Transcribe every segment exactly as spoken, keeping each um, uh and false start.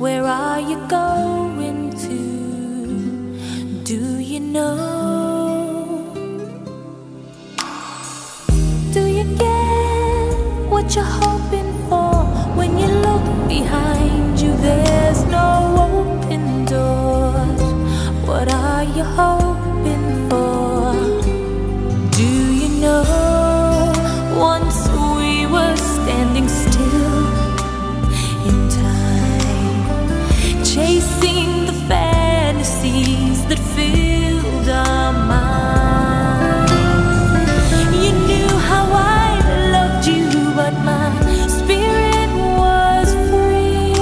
Where are you going to? Do you know? Do you get what you're hoping for? When you look behind you, there's no open doors. What are you hoping for? Do you know? Once we were standing still in time, chasing the fantasies that filled our mind. You knew how I loved you, but my spirit was free,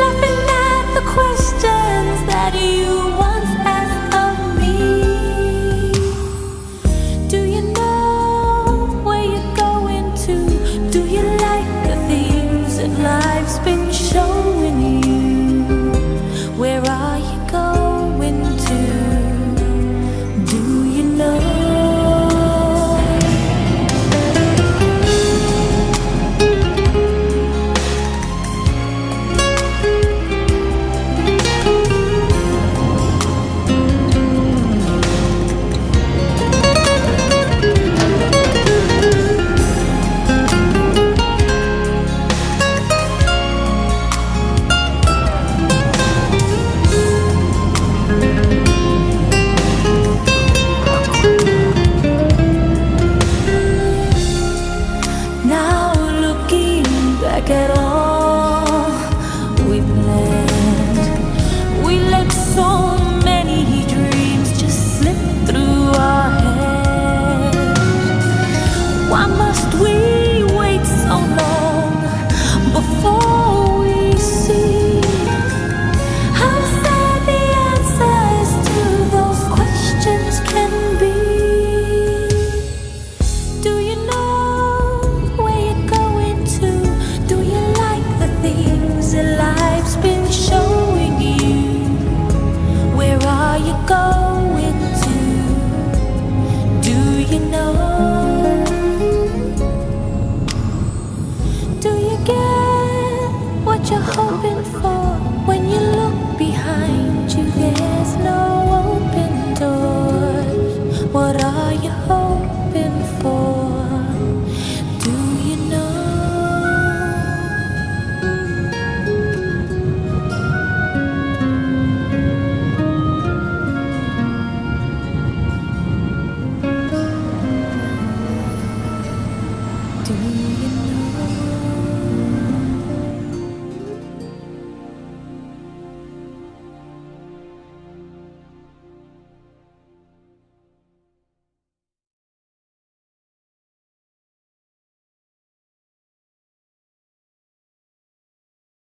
laughing at the questions that you once asked of me. Do you know where you're going to? Do you like the things that life's been showing you? Where are you going to? Do you know? Now looking back at all